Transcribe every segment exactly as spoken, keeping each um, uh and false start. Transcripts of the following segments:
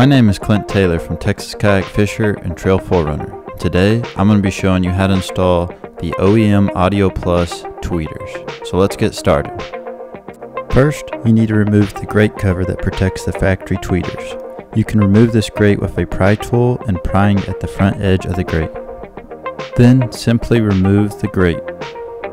My name is Clint Taylor from Texas Kayak Fisher and Trail four runner. Today, I'm going to be showing you how to install the O E M Audio Plus tweeters. So let's get started. First, you need to remove the grate cover that protects the factory tweeters. You can remove this grate with a pry tool and prying at the front edge of the grate. Then, simply remove the grate.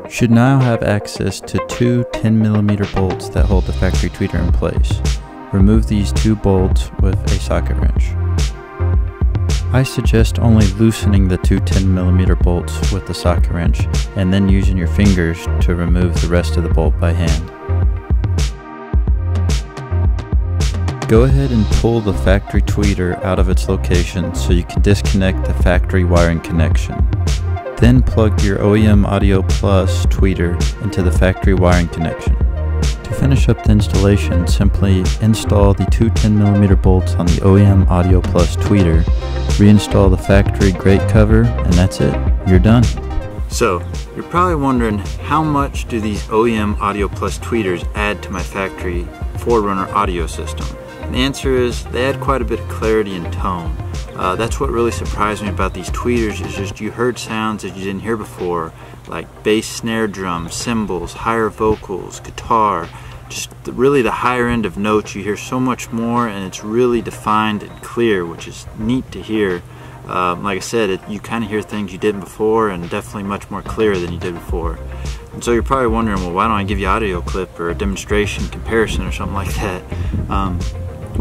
You should now have access to two ten millimeter bolts that hold the factory tweeter in place. Remove these two bolts with a socket wrench. I suggest only loosening the two ten millimeter bolts with the socket wrench and then using your fingers to remove the rest of the bolt by hand. Go ahead and pull the factory tweeter out of its location so you can disconnect the factory wiring connection. Then plug your O E M Audio Plus tweeter into the factory wiring connection. To finish up the installation, simply install the two ten millimeter bolts on the O E M Audio Plus tweeter, reinstall the factory grate cover, and that's it. You're done. So, you're probably wondering, how much do these O E M Audio Plus tweeters add to my factory four runner audio system? The answer is, they add quite a bit of clarity and tone. Uh, that's what really surprised me about these tweeters, is just you heard sounds that you didn't hear before, like bass, snare drum, cymbals, higher vocals, guitar, just the, really the higher end of notes. You hear so much more, and it's really defined and clear, which is neat to hear. Um, like I said, it, you kind of hear things you didn't before, and definitely much more clear than you did before. And so you're probably wondering, well, why don't I give you an audio clip or a demonstration comparison or something like that? Um,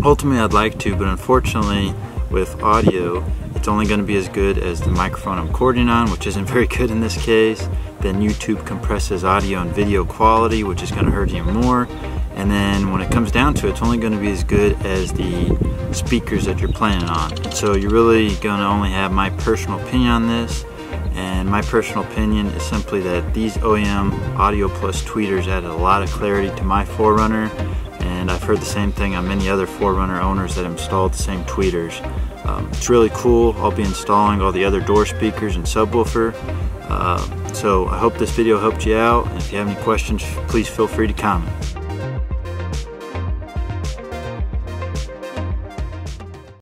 ultimately, I'd like to, but unfortunately, with audio, it's only going to be as good as the microphone I'm recording on, which isn't very good in this case. Then YouTube compresses audio and video quality, which is going to hurt you more. And then when it comes down to it, it's only going to be as good as the speakers that you're planning on. And so you're really going to only have my personal opinion on this. And my personal opinion is simply that these O E M Audio Plus tweeters added a lot of clarity to my four runner. And I've heard the same thing on many other four runner owners that installed the same tweeters. Um, it's really cool. I'll be installing all the other door speakers and subwoofer. Uh, so I hope this video helped you out. And if you have any questions, please feel free to comment.